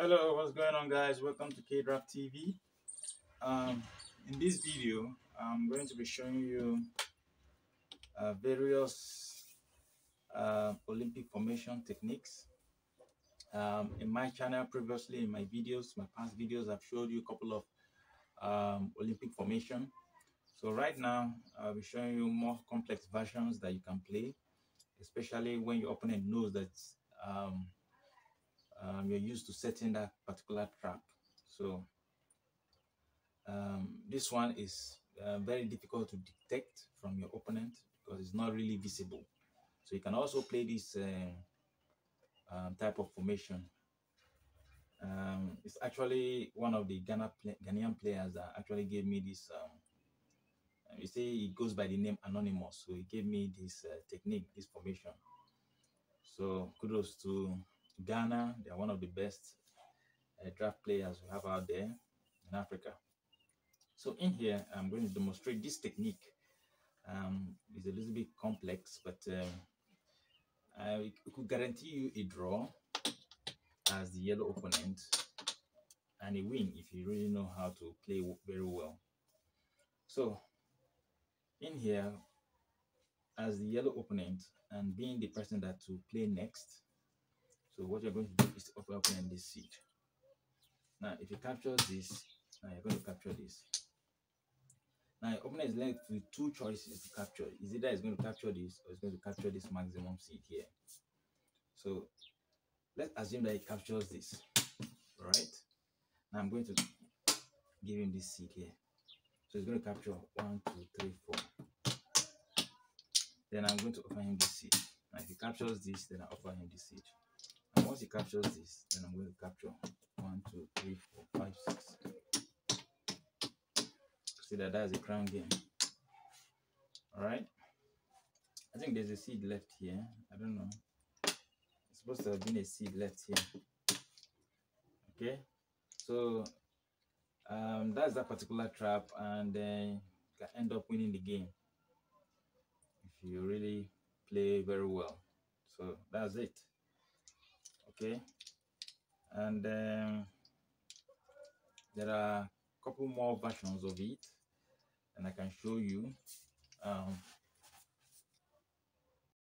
Hello, what's going on, guys? Welcome to K Draught TV. In this video, I'm going to be showing you various Olympic formation techniques. In my channel, previously in my videos, my past videos, I've showed you a couple of Olympic formation. So right now, I'll be showing you more complex versions that you can play, especially when your opponent knows that you're used to setting that particular trap. So this one is very difficult to detect from your opponent because it's not really visible. So you can also play this type of formation. It's actually one of the Ghanaian players that actually gave me this. You see, it goes by the name Anonymous. So he gave me this technique, this formation. So kudos to Ghana. They are one of the best draft players we have out there in Africa. So in here, I'm going to demonstrate this technique. It's a little bit complex, but I could guarantee you a draw as the yellow opponent and a win if you really know how to play very well. So in here, as the yellow opponent and being the person that to play next, so what you're going to do is to offer opponent this seed. Now, if you capture this, now you're going to capture this. Now, your opponent is left with two choices to capture. Is either it's going to capture this or it's going to capture this maximum seed here. So let's assume that it captures this. All right. Now I'm going to give him this seed here. So it's going to capture 1, 2, 3, 4. Then I'm going to offer him this seed. Now, if he captures this, then I offer him this seed. And once he captures this, then I'm going to capture 1, 2, 3, 4, 5, 6. See that that's a crown game. All right. I think there's a seed left here. I don't know. It's supposed to have been a seed left here. Okay. So that's that particular trap, and then you can end up winning the game if you really play very well. So that's it. Okay, and there are a couple more versions of it, and I can show you.